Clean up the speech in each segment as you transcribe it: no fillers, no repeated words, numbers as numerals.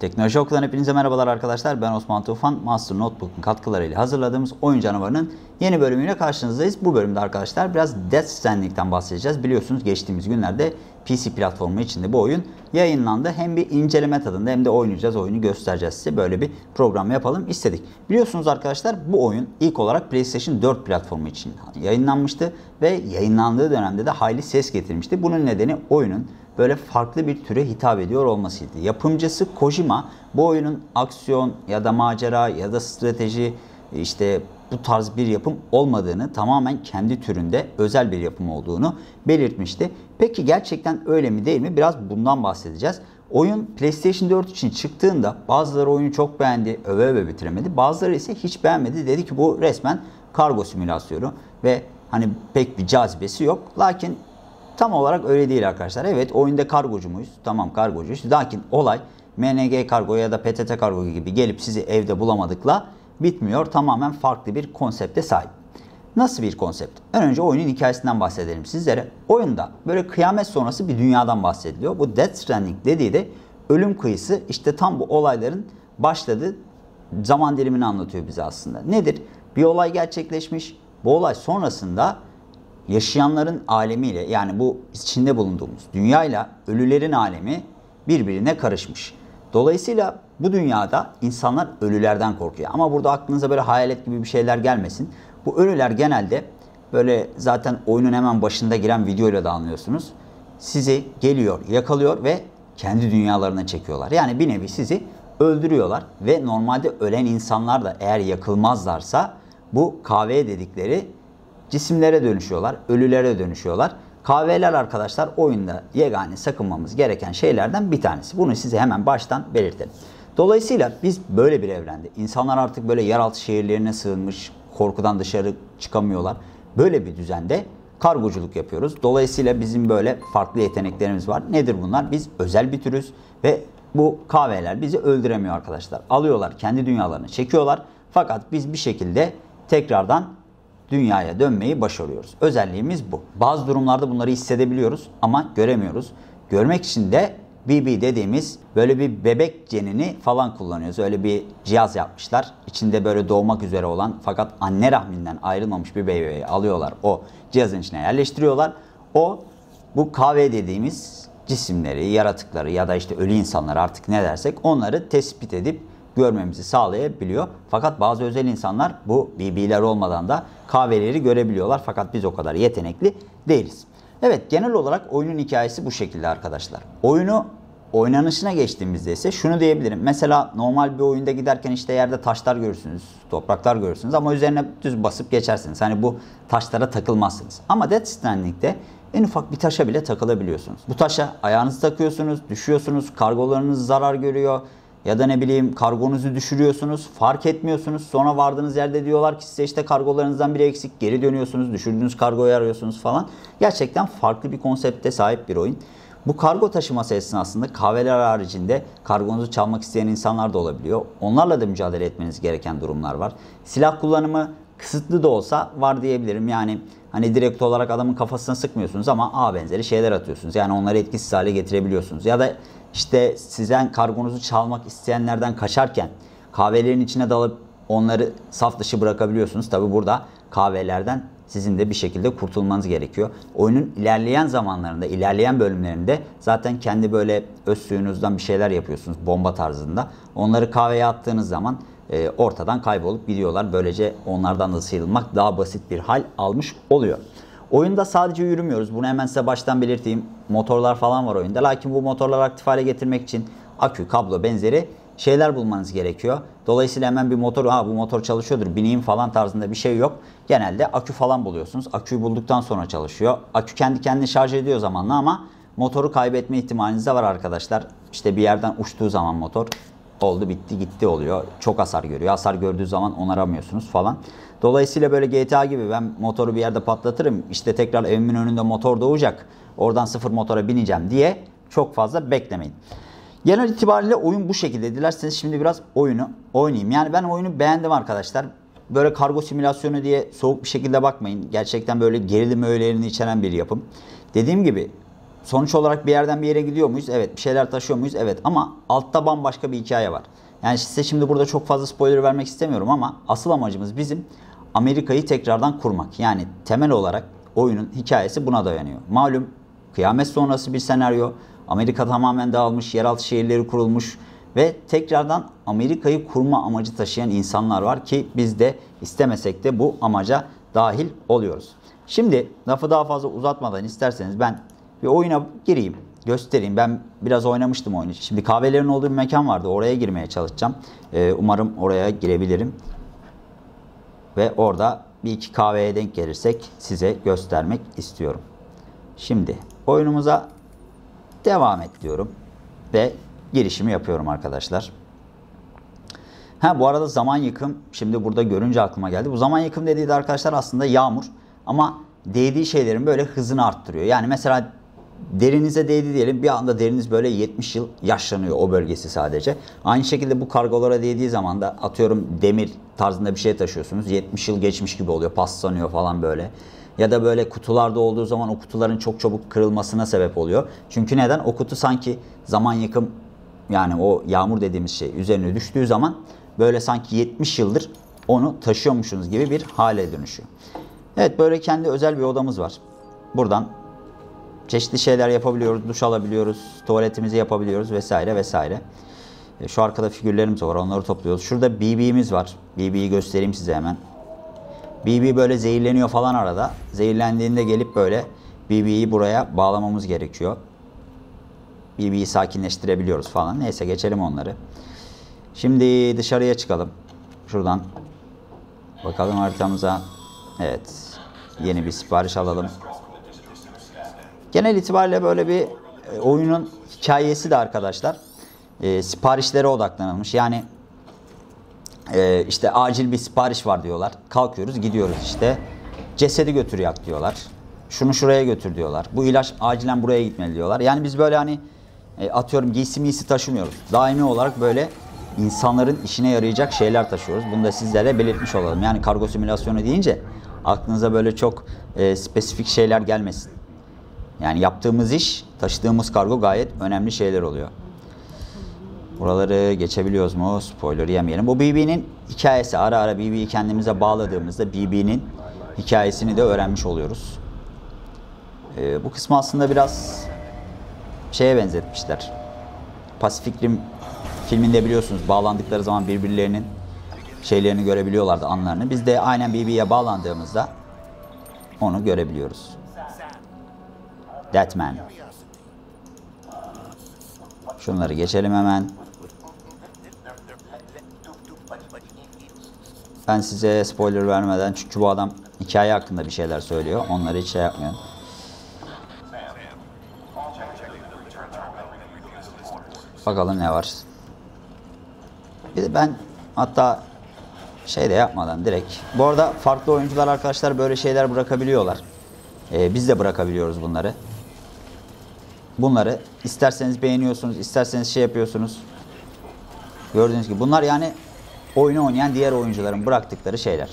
Teknoloji Okulu'dan hepinize merhabalar arkadaşlar. Ben Osman Tufan. Master Notebook'un katkılarıyla hazırladığımız Oyun Canavarı'nın yeni bölümüyle karşınızdayız. Bu bölümde arkadaşlar biraz Death Stranding'den bahsedeceğiz. Biliyorsunuz geçtiğimiz günlerde PC platformu içinde bu oyun yayınlandı. Hem bir inceleme tadında hem de oynayacağız, oyunu göstereceğiz size. Böyle bir program yapalım istedik. Biliyorsunuz arkadaşlar bu oyun ilk olarak PlayStation 4 platformu için yayınlanmıştı ve yayınlandığı dönemde de hayli ses getirmişti. Bunun nedeni oyunun böyle farklı bir türe hitap ediyor olmasıydı. Yapımcısı Kojima bu oyunun aksiyon ya da macera ya da strateji işte bu tarz bir yapım olmadığını, tamamen kendi türünde özel bir yapım olduğunu belirtmişti. Peki gerçekten öyle mi değil mi? Biraz bundan bahsedeceğiz. Oyun PlayStation 4 için çıktığında bazıları oyunu çok beğendi, öve öve bitiremedi. Bazıları ise hiç beğenmedi. Dedi ki bu resmen kargo simülasyonu ve hani pek bir cazibesi yok. Lakin tam olarak öyle değil arkadaşlar. Evet, oyunda kargocu muyuz? Tamam, kargocuyuz. Lakin olay MNG kargo ya da PTT kargo gibi gelip sizi evde bulamadıkla bitmiyor. Tamamen farklı bir konsepte sahip. Nasıl bir konsept? Önce oyunun hikayesinden bahsedelim sizlere. Oyunda böyle kıyamet sonrası bir dünyadan bahsediliyor. Bu Death Stranding dediği de ölüm kıyısı, işte tam bu olayların başladığı zaman dilimini anlatıyor bize aslında. Nedir? Bir olay gerçekleşmiş. Bu olay sonrasında yaşayanların alemiyle, yani bu içinde bulunduğumuz dünyayla ölülerin alemi birbirine karışmış. Dolayısıyla bu dünyada insanlar ölülerden korkuyor. Ama burada aklınıza böyle hayalet gibi bir şeyler gelmesin. Bu ölüler genelde böyle, zaten oyunun hemen başında giren videoyla da anlıyorsunuz, sizi geliyor, yakalıyor ve kendi dünyalarına çekiyorlar. Yani bir nevi sizi öldürüyorlar ve normalde ölen insanlar da eğer yakılmazlarsa bu kahve dedikleri cisimlere dönüşüyorlar, ölülere dönüşüyorlar. Kahveler arkadaşlar oyunda yegane sakınmamız gereken şeylerden bir tanesi. Bunu size hemen baştan belirtelim. Dolayısıyla biz böyle bir evrende, insanlar artık böyle yeraltı şehirlerine sığınmış, korkudan dışarı çıkamıyorlar. Böyle bir düzende kargoculuk yapıyoruz. Dolayısıyla bizim böyle farklı yeteneklerimiz var. Nedir bunlar? Biz özel bir türüz ve bu kahveler bizi öldüremiyor arkadaşlar. Alıyorlar, kendi dünyalarını çekiyorlar. Fakat biz bir şekilde tekrardan dünyaya dönmeyi başarıyoruz. Özelliğimiz bu. Bazı durumlarda bunları hissedebiliyoruz ama göremiyoruz. Görmek için de BB dediğimiz böyle bir bebek cenini falan kullanıyoruz. Öyle bir cihaz yapmışlar. İçinde böyle doğmak üzere olan fakat anne rahminden ayrılmamış bir bebeği alıyorlar. O cihazın içine yerleştiriyorlar. O bu kahve dediğimiz cisimleri, yaratıkları ya da işte ölü insanları, artık ne dersek, onları tespit edip görmemizi sağlayabiliyor. Fakat bazı özel insanlar bu BB'ler olmadan da kahveleri görebiliyorlar. Fakat biz o kadar yetenekli değiliz. Evet, genel olarak oyunun hikayesi bu şekilde arkadaşlar. Oyunu oynanışına geçtiğimizde ise şunu diyebilirim. Mesela normal bir oyunda giderken işte yerde taşlar görürsünüz, topraklar görürsünüz ama üzerine düz basıp geçersiniz. Hani bu taşlara takılmazsınız. Ama Death Stranding'de en ufak bir taşa bile takılabiliyorsunuz. Bu taşa ayağınızı takıyorsunuz, düşüyorsunuz, kargolarınız zarar görüyor. Ya da ne bileyim, kargonuzu düşürüyorsunuz, fark etmiyorsunuz. Sonra vardığınız yerde diyorlar ki size işte kargolarınızdan biri eksik, geri dönüyorsunuz, düşürdüğünüz kargoyu arıyorsunuz falan. Gerçekten farklı bir konsepte sahip bir oyun. Bu kargo taşıması esnasında kahveler haricinde kargonuzu çalmak isteyen insanlar da olabiliyor. Onlarla da mücadele etmeniz gereken durumlar var. Silah kullanımı kısıtlı da olsa var diyebilirim. Yani hani direkt olarak adamın kafasına sıkmıyorsunuz ama ağ benzeri şeyler atıyorsunuz. Yani onları etkisiz hale getirebiliyorsunuz. Ya da işte sizden kargonuzu çalmak isteyenlerden kaçarken kahvelerin içine dalıp onları saf dışı bırakabiliyorsunuz. Tabi burada kahvelerden sizin de bir şekilde kurtulmanız gerekiyor. Oyunun ilerleyen zamanlarında, ilerleyen bölümlerinde zaten kendi böyle öz suyunuzdan bir şeyler yapıyorsunuz bomba tarzında. Onları kahveye attığınız zaman ortadan kaybolup gidiyorlar. Böylece onlardan da sıyrılmak daha basit bir hal almış oluyor. Oyunda sadece yürümüyoruz. Bunu hemen size baştan belirteyim. Motorlar falan var oyunda. Lakin bu motorları aktif hale getirmek için akü, kablo benzeri şeyler bulmanız gerekiyor. Dolayısıyla hemen bir motor, bu motor çalışıyordur, bineyim falan tarzında bir şey yok. Genelde akü falan buluyorsunuz. Aküyü bulduktan sonra çalışıyor. Akü kendi kendine şarj ediyor zamanla ama motoru kaybetme ihtimaliniz de var arkadaşlar. İşte bir yerden uçtuğu zaman motor oldu, bitti, gitti oluyor. Çok hasar görüyor. Hasar gördüğü zaman onaramıyorsunuz falan. Dolayısıyla böyle GTA gibi ben motoru bir yerde patlatırım, İşte tekrar evimin önünde motor doğacak, oradan sıfır motora bineceğim diye çok fazla beklemeyin. Genel itibariyle oyun bu şekilde. Dilerseniz şimdi biraz oyunu oynayayım. Yani ben oyunu beğendim arkadaşlar. Böyle kargo simülasyonu diye soğuk bir şekilde bakmayın. Gerçekten böyle gerilim öğelerini içeren bir yapım. Dediğim gibi sonuç olarak bir yerden bir yere gidiyor muyuz? Evet. Bir şeyler taşıyor muyuz? Evet. Ama altta bambaşka bir hikaye var. Yani size şimdi burada çok fazla spoiler vermek istemiyorum ama asıl amacımız bizim Amerika'yı tekrardan kurmak. Yani temel olarak oyunun hikayesi buna dayanıyor. Malum kıyamet sonrası bir senaryo. Amerika tamamen dağılmış, yeraltı şehirleri kurulmuş ve tekrardan Amerika'yı kurma amacı taşıyan insanlar var ki biz de istemesek de bu amaca dahil oluyoruz. Şimdi lafı daha fazla uzatmadan isterseniz ben bir oyuna gireyim, göstereyim. Ben biraz oynamıştım oyunu. Şimdi kahvelerin olduğu bir mekan vardı. Oraya girmeye çalışacağım. Umarım oraya girebilirim. Ve orada bir iki kahveye denk gelirsek size göstermek istiyorum. Şimdi oyunumuza devam et diyorum. Ve girişimi yapıyorum arkadaşlar. Ha, bu arada zaman yıkım. Şimdi burada görünce aklıma geldi. Bu zaman yıkım dediği de arkadaşlar aslında yağmur. Ama değdiği şeylerin böyle hızını arttırıyor. Yani mesela derinize değdi diyelim. Bir anda deriniz böyle 70 yıl yaşlanıyor o bölgesi sadece. Aynı şekilde bu kargolara değdiği zaman da atıyorum demir tarzında bir şey taşıyorsunuz. 70 yıl geçmiş gibi oluyor. Paslanıyor falan böyle. Ya da böyle kutularda olduğu zaman o kutuların çok çabuk kırılmasına sebep oluyor. Çünkü neden? O kutu sanki zaman yıkım, yani o yağmur dediğimiz şey üzerine düştüğü zaman böyle sanki 70 yıldır onu taşıyormuşsunuz gibi bir hale dönüşüyor. Evet, böyle kendi özel bir odamız var. Buradan çeşitli şeyler yapabiliyoruz. Duş alabiliyoruz. Tuvaletimizi yapabiliyoruz vesaire vesaire. Şu arkada figürlerimiz var. Onları topluyoruz. Şurada BB'miz var. BB'yi göstereyim size hemen. BB böyle zehirleniyor falan arada. Zehirlendiğinde gelip böyle BB'yi buraya bağlamamız gerekiyor. BB'yi sakinleştirebiliyoruz falan. Neyse, geçelim onları. Şimdi dışarıya çıkalım. Şuradan bakalım haritamıza. Evet. Yeni bir sipariş alalım. Genel itibariyle böyle bir oyunun hikayesi de arkadaşlar siparişlere odaklanılmış. Yani işte acil bir sipariş var diyorlar. Kalkıyoruz, gidiyoruz işte. Cesedi götür yak diyorlar. Şunu şuraya götür diyorlar. Bu ilaç acilen buraya gitmeli diyorlar. Yani biz böyle hani atıyorum giysi taşımıyoruz. Daimi olarak böyle insanların işine yarayacak şeyler taşıyoruz. Bunu da sizlere belirtmiş olalım. Yani kargo simülasyonu deyince aklınıza böyle çok spesifik şeyler gelmesin. Yani yaptığımız iş, taşıdığımız kargo gayet önemli şeyler oluyor. Buraları geçebiliyoruz mu? Spoiler yemeyelim. Bu BB'nin hikayesi. Ara ara BB'yi kendimize bağladığımızda BB'nin hikayesini de öğrenmiş oluyoruz. Bu kısmı aslında biraz şeye benzetmişler. Pacific Rim filminde biliyorsunuz bağlandıkları zaman birbirlerinin şeylerini görebiliyorlardı, anlarını. Biz de aynen BB'ye bağlandığımızda onu görebiliyoruz. Deathman. Şunları geçelim hemen. Ben size spoiler vermeden, çünkü bu adam hikaye hakkında bir şeyler söylüyor. Onları hiç şey yapmıyorum. Bakalım ne var. Bir de ben hatta şey de yapmadan direkt. Bu arada farklı oyuncular arkadaşlar böyle şeyler bırakabiliyorlar. Biz de bırakabiliyoruz bunları. Bunları isterseniz beğeniyorsunuz, isterseniz şey yapıyorsunuz. Gördüğünüz gibi bunlar yani oyunu oynayan diğer oyuncuların bıraktıkları şeyler.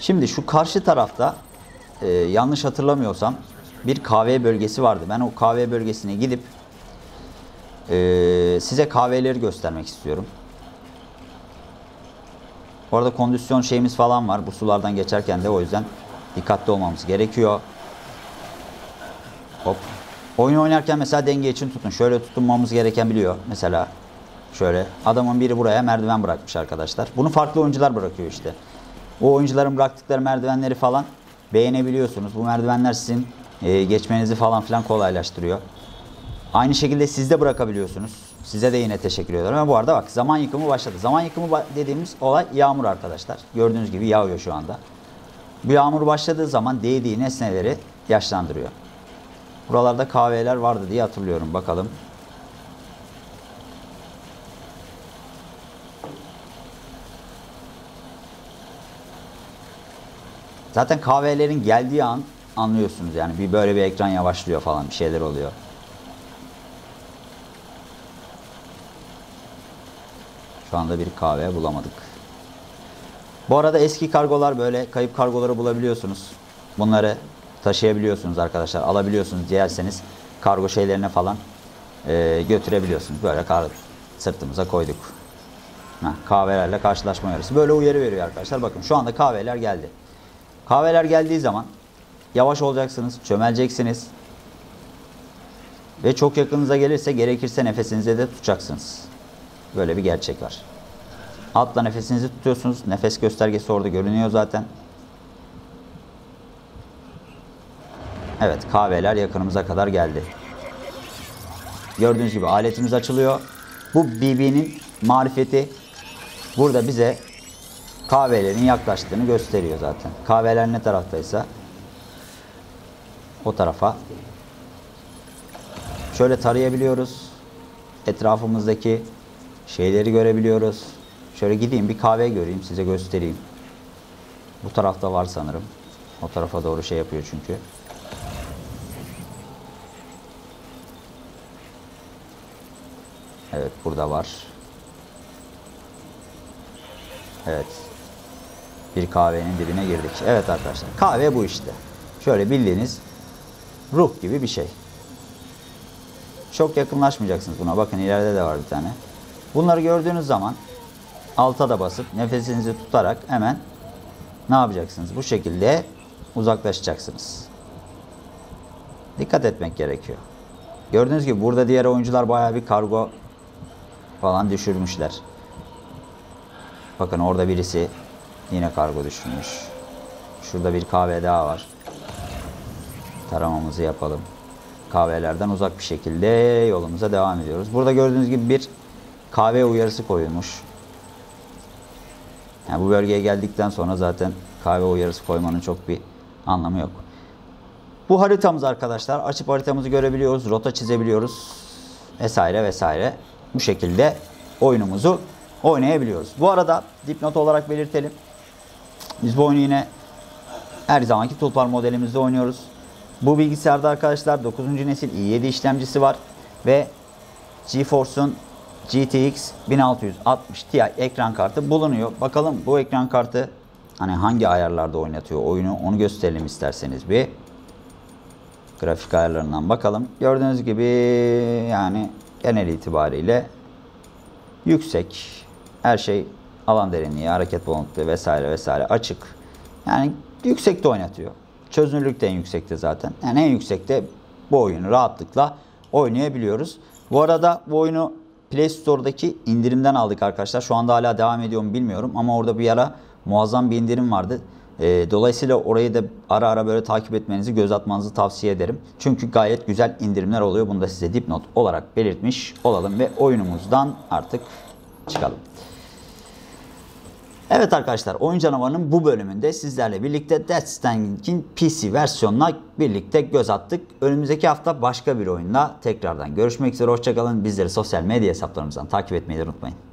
Şimdi şu karşı tarafta yanlış hatırlamıyorsam bir kahve bölgesi vardı. Ben o kahve bölgesine gidip size kahveleri göstermek istiyorum. Bu arada kondisyon şeyimiz falan var. Bu sulardan geçerken de o yüzden dikkatli olmamız gerekiyor. Hop. Oyun oynarken mesela denge için tutun. Şöyle tutunmamız gereken biliyor. Mesela şöyle. Adamın biri buraya merdiven bırakmış arkadaşlar. Bunu farklı oyuncular bırakıyor işte. O oyuncuların bıraktıkları merdivenleri falan beğenebiliyorsunuz. Bu merdivenler sizin geçmenizi falan filan kolaylaştırıyor. Aynı şekilde siz de bırakabiliyorsunuz. Size de yine teşekkür ediyorum. Ama bu arada bak, zaman yıkımı başladı. Zaman yıkımı dediğimiz olay yağmur arkadaşlar. Gördüğünüz gibi yağıyor şu anda. Bu yağmur başladığı zaman değdiği nesneleri yaşlandırıyor. Buralarda kahveler vardı diye hatırlıyorum. Bakalım. Zaten kahvelerin geldiği an anlıyorsunuz. Yani bir böyle bir ekran yavaşlıyor falan, bir şeyler oluyor. Şu anda bir kahve bulamadık. Bu arada eski kargolar, böyle kayıp kargoları bulabiliyorsunuz. Bunları taşıyabiliyorsunuz arkadaşlar. Alabiliyorsunuz, dilerseniz kargo şeylerine falan götürebiliyorsunuz. Böyle sırtımıza koyduk. Kahvelerle karşılaşma uyarısı. Böyle uyarı veriyor arkadaşlar. Bakın şu anda kahveler geldi. Kahveler geldiği zaman yavaş olacaksınız, çömeleceksiniz. Ve çok yakınıza gelirse gerekirse nefesinize de tutacaksınız. Böyle bir gerçek var. Altla nefesinizi tutuyorsunuz. Nefes göstergesi orada görünüyor zaten. Evet, kahveler yakınımıza kadar geldi. Gördüğünüz gibi aletimiz açılıyor. Bu BB'nin marifeti burada bize kahvelerin yaklaştığını gösteriyor zaten. Kahveler ne taraftaysa o tarafa. Şöyle tarayabiliyoruz. Etrafımızdaki şeyleri görebiliyoruz. Şöyle gideyim bir kahve göreyim, size göstereyim. Bu tarafta var sanırım. O tarafa doğru şey yapıyor çünkü. Evet, burada var. Evet. Bir kahvenin dibine girdik. Evet arkadaşlar, kahve bu işte. Şöyle bildiğiniz ruh gibi bir şey. Çok yakınlaşmayacaksınız buna. Bakın ileride de var bir tane. Bunları gördüğünüz zaman alta da basıp nefesinizi tutarak hemen ne yapacaksınız? Bu şekilde uzaklaşacaksınız. Dikkat etmek gerekiyor. Gördüğünüz gibi burada diğer oyuncular bayağı bir kargo falan düşürmüşler. Bakın orada birisi yine kargo düşürmüş. Şurada bir kahve daha var. Taramamızı yapalım. Kahvelerden uzak bir şekilde yolumuza devam ediyoruz. Burada gördüğünüz gibi bir kahve uyarısı koyulmuş. Yani bu bölgeye geldikten sonra zaten kahve uyarısı koymanın çok bir anlamı yok. Bu haritamız arkadaşlar. Açıp haritamızı görebiliyoruz. Rota çizebiliyoruz. Vesaire vesaire. Bu şekilde oyunumuzu oynayabiliyoruz. Bu arada dipnot olarak belirtelim. Biz bu oyunu yine her zamanki toolbar modelimizde oynuyoruz. Bu bilgisayarda arkadaşlar 9. nesil i7 işlemcisi var. Ve GeForce'un GTX 1660 Ti ekran kartı bulunuyor. Bakalım bu ekran kartı hani hangi ayarlarda oynatıyor oyunu, onu gösterelim isterseniz bir. Grafik ayarlarından bakalım. Gördüğünüz gibi yani genel itibariyle yüksek. Her şey alan derinliği, hareket boyutluğu vesaire vesaire açık. Yani yüksekte oynatıyor. Çözünürlük de en yüksekte zaten. Yani en yüksekte bu oyunu rahatlıkla oynayabiliyoruz. Bu arada bu oyunu Play Store'daki indirimden aldık arkadaşlar. Şu anda hala devam ediyor mu bilmiyorum ama orada bir ara muazzam bir indirim vardı. Dolayısıyla orayı da ara ara böyle takip etmenizi, göz atmanızı tavsiye ederim. Çünkü gayet güzel indirimler oluyor. Bunu da size dipnot olarak belirtmiş olalım ve oyunumuzdan artık çıkalım. Evet arkadaşlar, Oyun Canavarı'nın bu bölümünde sizlerle birlikte Death Stranding'in PC versiyonuna birlikte göz attık. Önümüzdeki hafta başka bir oyunla tekrardan görüşmek üzere. Hoşçakalın. Bizleri sosyal medya hesaplarımızdan takip etmeyi unutmayın.